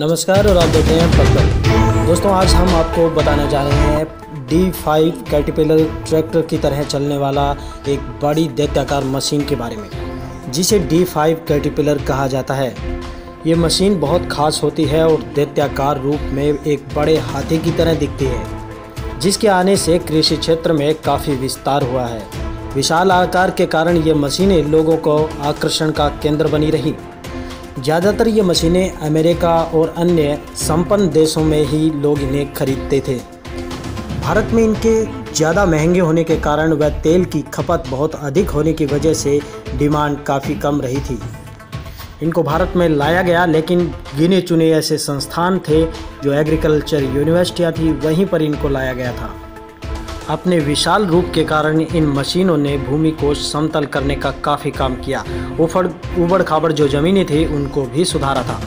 नमस्कार और आप देख रहे हैं पल पल। दोस्तों आज हम आपको बताने जा रहे हैं D5 कैटरपिलर ट्रैक्टर की तरह चलने वाला एक बड़ी दैत्याकार मशीन के बारे में, जिसे D5 कैटरपिलर कहा जाता है। ये मशीन बहुत खास होती है और दैत्याकार रूप में एक बड़े हाथी की तरह दिखती है, जिसके आने से कृषि क्षेत्र में काफ़ी विस्तार हुआ है। विशाल आकार के कारण ये मशीनें लोगों को आकर्षण का केंद्र बनी रही। ज़्यादातर ये मशीनें अमेरिका और अन्य संपन्न देशों में ही लोग इन्हें खरीदते थे। भारत में इनके ज़्यादा महंगे होने के कारण व तेल की खपत बहुत अधिक होने की वजह से डिमांड काफ़ी कम रही थी। इनको भारत में लाया गया, लेकिन गिने चुने ऐसे संस्थान थे जो एग्रीकल्चर यूनिवर्सिटी थी, वहीं पर इनको लाया गया था। अपने विशाल रूप के कारण इन मशीनों ने भूमि को समतल करने का काफ़ी काम किया। उबड़ खाबड़ जो ज़मीनें थी उनको भी सुधारा था।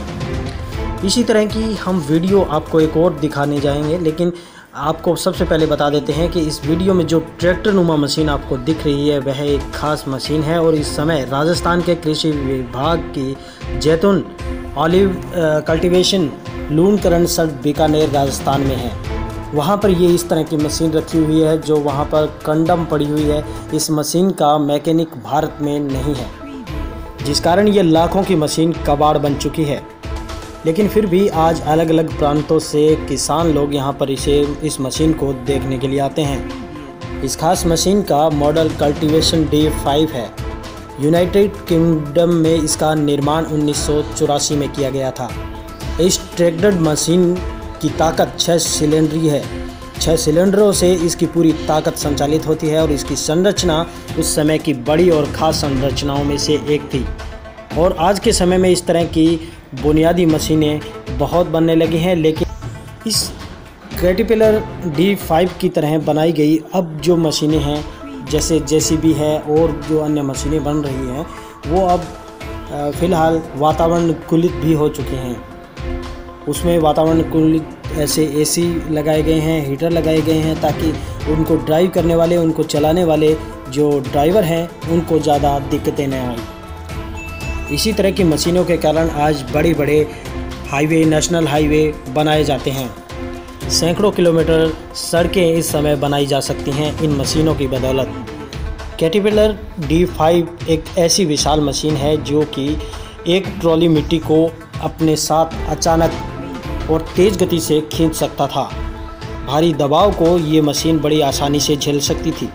इसी तरह की हम वीडियो आपको एक और दिखाने जाएंगे, लेकिन आपको सबसे पहले बता देते हैं कि इस वीडियो में जो ट्रैक्टर नुमा मशीन आपको दिख रही है वह एक खास मशीन है और इस समय राजस्थान के कृषि विभाग की जैतून, ऑलिव कल्टिवेशन, लूनकरणसर, बीकानेर, राजस्थान में है। वहाँ पर ये इस तरह की मशीन रखी हुई है जो वहाँ पर कंडम पड़ी हुई है। इस मशीन का मैकेनिक भारत में नहीं है, जिस कारण ये लाखों की मशीन कबाड़ बन चुकी है। लेकिन फिर भी आज अलग अलग प्रांतों से किसान लोग यहाँ पर इस मशीन को देखने के लिए आते हैं। इस खास मशीन का मॉडल कल्टीवेशन D5 है। यूनाइटेड किंगडम में इसका निर्माण 1984 में किया गया था। इस ट्रैक्टर मशीन की ताकत 6 सिलेंडरी है। 6 सिलेंडरों से इसकी पूरी ताकत संचालित होती है और इसकी संरचना उस समय की बड़ी और खास संरचनाओं में से एक थी। और आज के समय में इस तरह की बुनियादी मशीनें बहुत बनने लगी हैं, लेकिन इस कैटरपिलर D5 की तरह बनाई गई अब जो मशीनें हैं, जैसे JCB है और जो अन्य मशीनें बन रही हैं, वो अब फ़िलहाल वातावरण कुलित भी हो चुके हैं। उसमें वातावरण कुलित ऐसे AC लगाए गए हैं, हीटर लगाए गए हैं, ताकि उनको ड्राइव करने वाले, उनको चलाने वाले जो ड्राइवर हैं उनको ज़्यादा दिक्कतें न आएँ। इसी तरह की मशीनों के कारण आज बड़े बड़े हाईवे, नेशनल हाईवे बनाए जाते हैं। सैकड़ों किलोमीटर सड़कें इस समय बनाई जा सकती हैं इन मशीनों की बदौलत। कैटरपिलर D5 एक ऐसी विशाल मशीन है जो कि एक ट्रॉली मिट्टी को अपने साथ अचानक और तेज़ गति से खींच सकता था। भारी दबाव को ये मशीन बड़ी आसानी से झेल सकती थी।